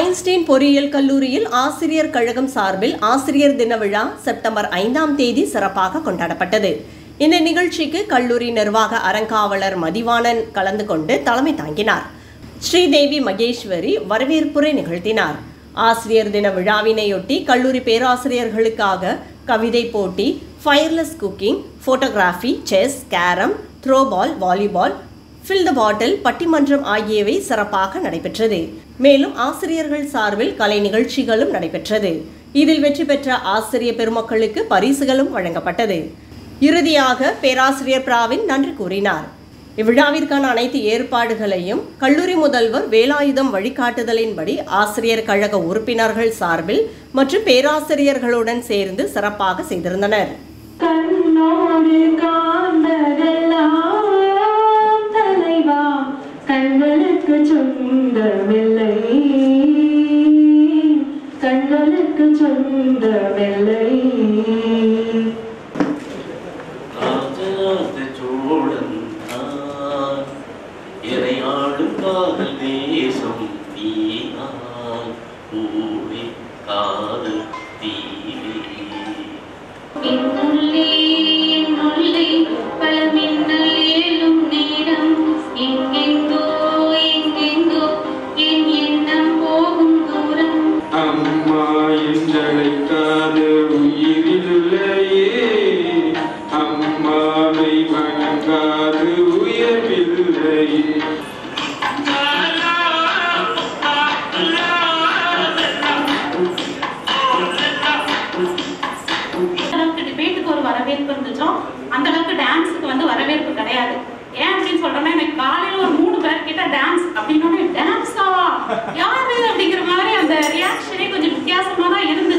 Einstein பொறியியல் கல்லூரியில் ஆசிரியர் கழகம் சார்பில் ஆசிரியர் தின விழா செப்டம்பர் 5 சிறப்பாக கொண்டாடப்பட்டது. இந்த நிகழ்ச்சிக்கு கல்லூரி நிர்வாக அறங்காவலர் மதிவாணன் கலந்து கொண்டு தலைமை தாங்கினார். ஸ்ரீதேவி மகேஸ்வரி வரவேற்புரை நிகழ்த்தினார். ஆசிரியர் தின விழாவினையொட்டி கல்லூரி பேராசிரியர்களுக்காக கவிதை போட்டி, fireless cooking, photography, chess, carrom, throwball, volleyball, fill the bottle, பட்டிமன்றம் ஆகியவை சிறப்பாக நடைபெற்றது. மேலும் ஆசிரியர்கள் சார்பில் கலை நிகழ்ச்சிகளும் நடைபெற்றது. இதில் வெற்றி பெற்ற ஆசிரிய பெருமக்களுக்கு பரிசுகளும் வழங்கப்பட்டது. இறுதியாக பேராசிரியர் பிராவின் நன்றி கூறினார். இவ்விழாவிற்கான அனைத்து ஏற்பாடுகளையும் கல்லூரி முதல்வர் வேலாயுதம் வழிகாட்டுதலின்படி ஆசிரியர் கழக உறுப்பினர்கள் சார்பில் மற்றும் பேராசிரியர்களுடன் சேர்ந்து சிறப்பாக செய்திருந்தனர். வரவேற்பு இருந்துச்சோம், அந்த அளவுக்கு டான்ஸுக்கு வந்து வரவேற்பு கிடையாது. ஏன் அப்படின்னு சொல்றோம்னா, எனக்கு காலையில ஒரு 3 பேர் கிட்ட டான்ஸ் அப்படின்னா டான்ஸா யாரு அப்படிங்கிற மாதிரி அந்த ரியாக்ஷனே கொஞ்சம் வித்தியாசமா தான் இருந்தது.